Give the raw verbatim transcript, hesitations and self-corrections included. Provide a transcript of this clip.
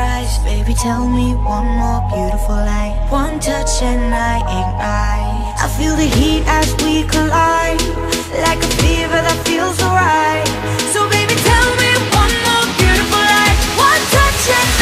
eyes, baby, tell me one more beautiful light. One touch and I ignite. I feel the heat as we collide, like a fever that feels alright. So baby, tell me one more beautiful light. One touch and